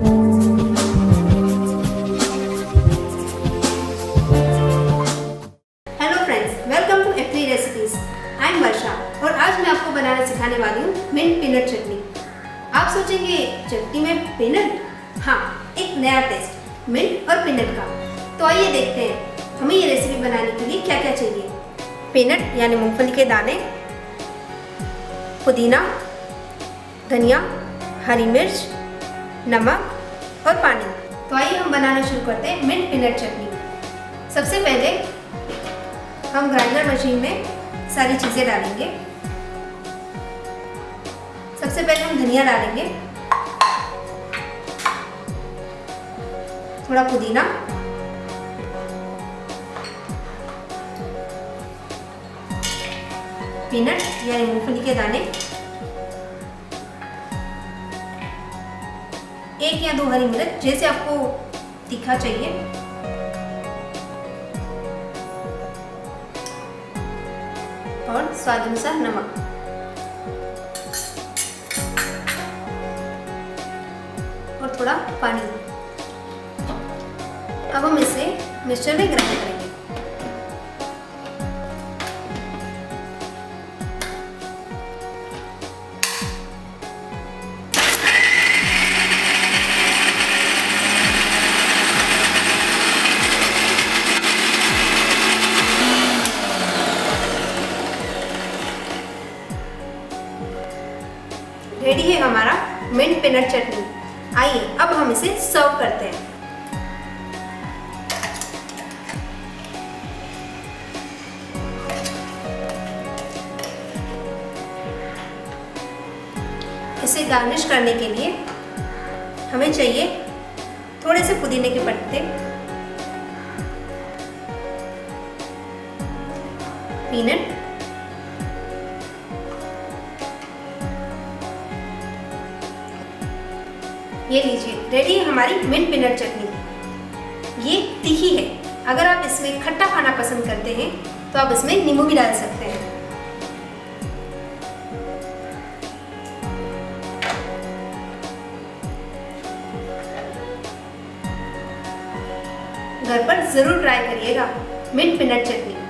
Hello friends, welcome to एफली recipes. I am Varsha और आज मैं आपको बनाना सिखाने वाली हूँ मिंट पीनट चटनी। आप सोचेंगे चटनी में पीनट? हाँ, एक नया टेस्ट मिंट और पीनट का। तो आइए देखते हैं हमें ये रेसिपी बनाने के लिए क्या क्या चाहिए। पीनट यानी मूंगफली के दाने, पुदीना, धनिया, हरी मिर्च, नमक और पानी। तो आइए हम बनाना शुरू करते हैं मिंट पीनट चटनी। सबसे पहले हम ग्राइंडर मशीन में सारी चीज़ें डालेंगे। सबसे पहले हम धनिया डालेंगे, थोड़ा पुदीना, पीनट यानी मूंगफली के दाने, एक या दो हरी मिर्च, जैसे आपको तीखा चाहिए, और स्वाद अनुसार नमक। और थोड़ा पानी। अब हम इसे मिक्सर में ग्राइंड करेंगे। रेडी है हमारा मिंट पीनट चटनी। आइए अब हम इसे सर्व करते हैं। इसे गार्निश करने के लिए हमें चाहिए थोड़े से पुदीने के पत्ते, पीनट, ये लीजिए। रेडी है हमारी मिंट पीनट चटनी। ये तीखी है, अगर आप इसमें खट्टा खाना पसंद करते हैं तो आप इसमें नींबू भी डाल सकते हैं। घर पर ज़रूर ट्राई करिएगा मिंट पीनट चटनी।